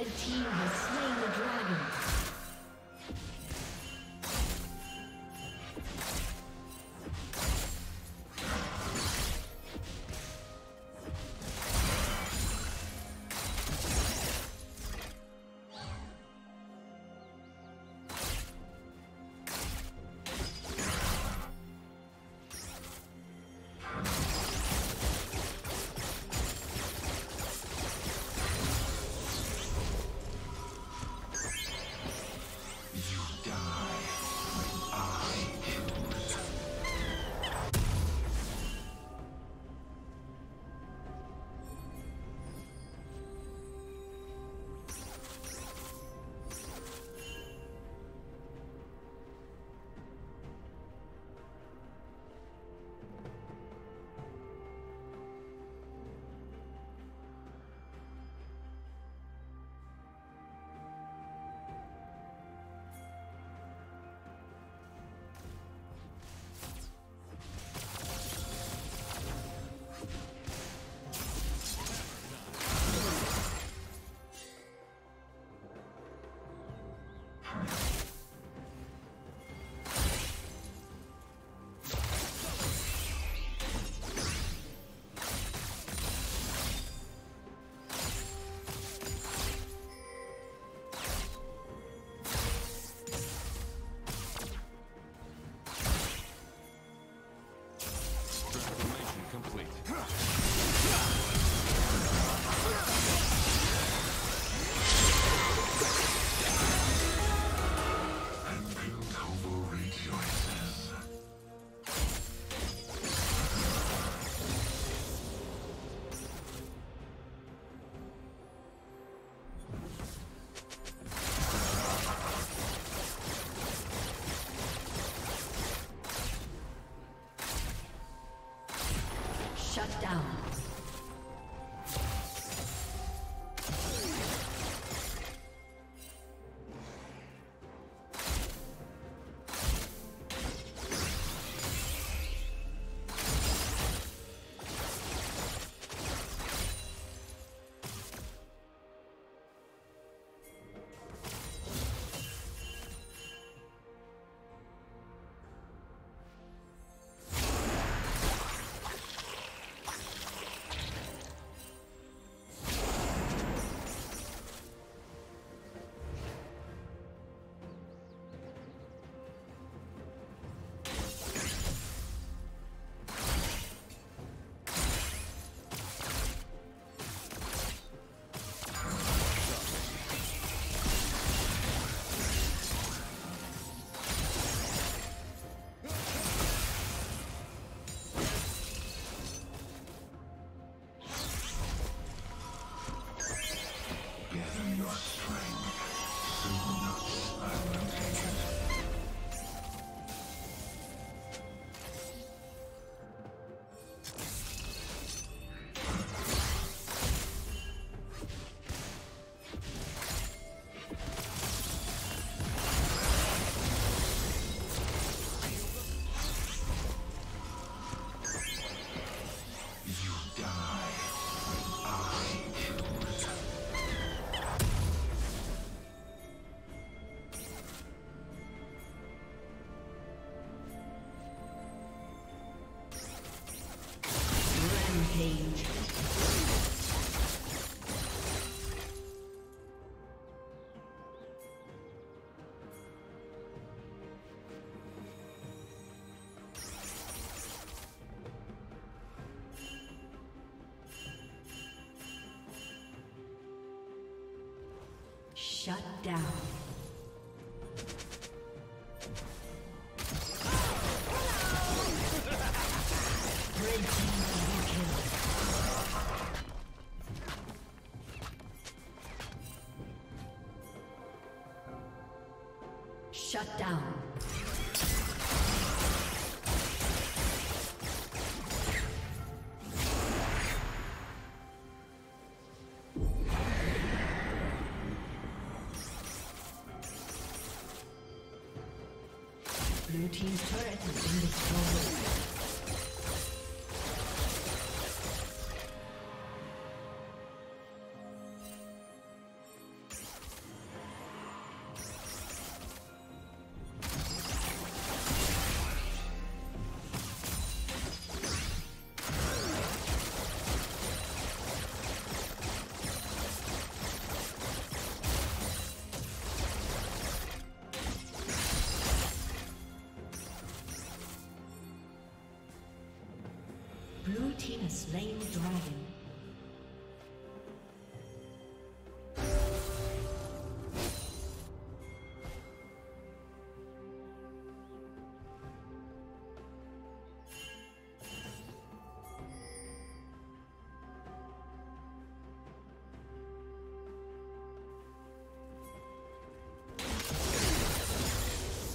Red team has slain the dragon. Shut down. Shut down. Shut down. Blue team's turret has been destroyed. Blue team has slain the dragon. His turret has been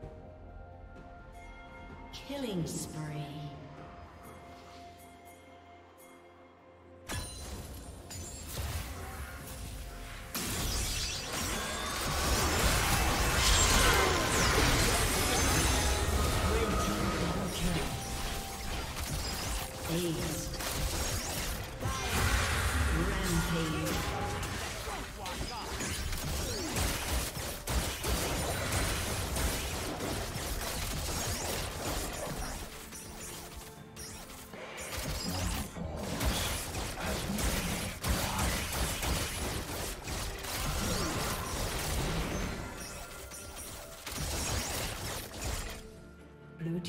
destroyed. Killing spree. Blue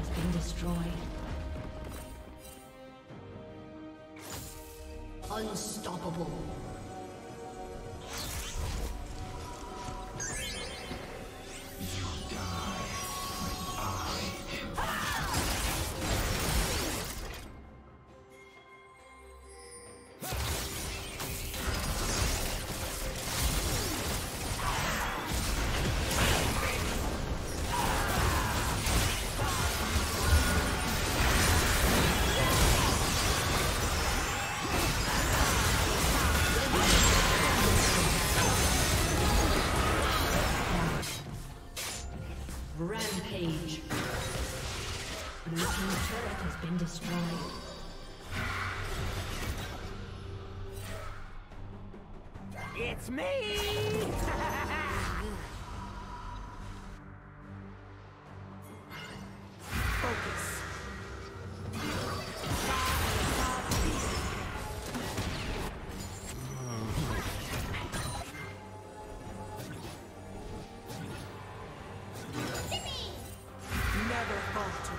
has been destroyed. turret has been destroyed. It's me! Focus. Never falter.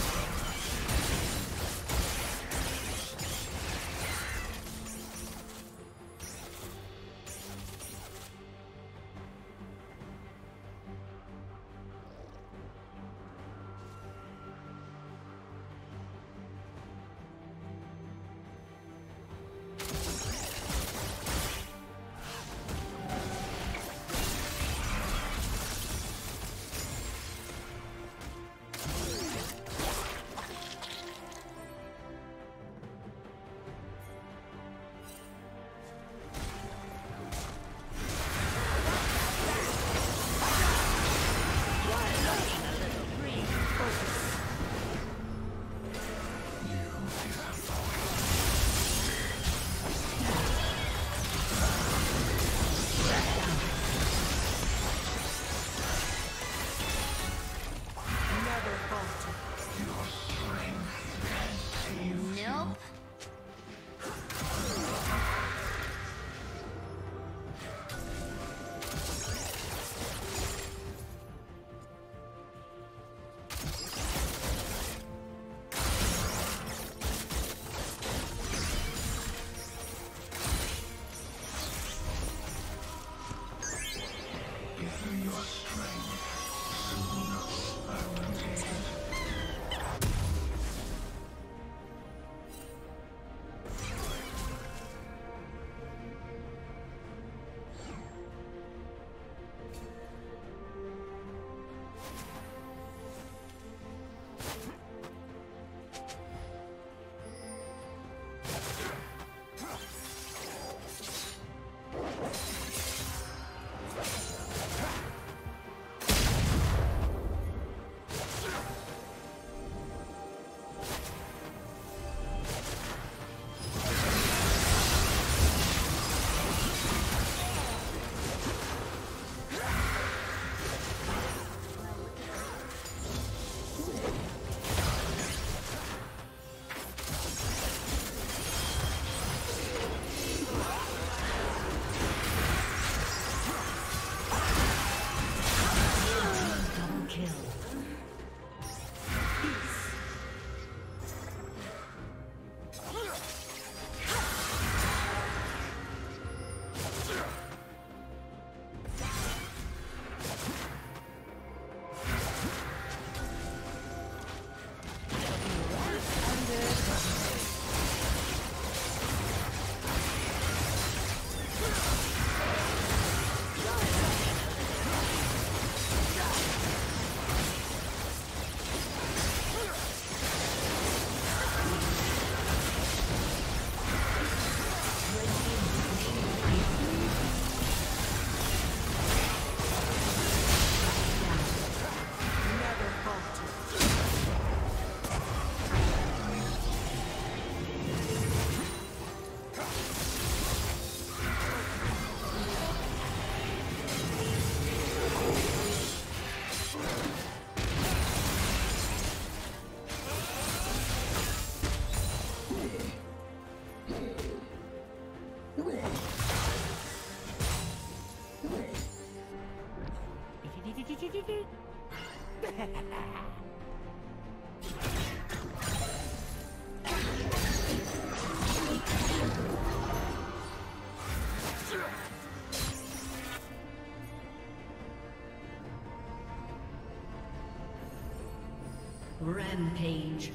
the Rampage.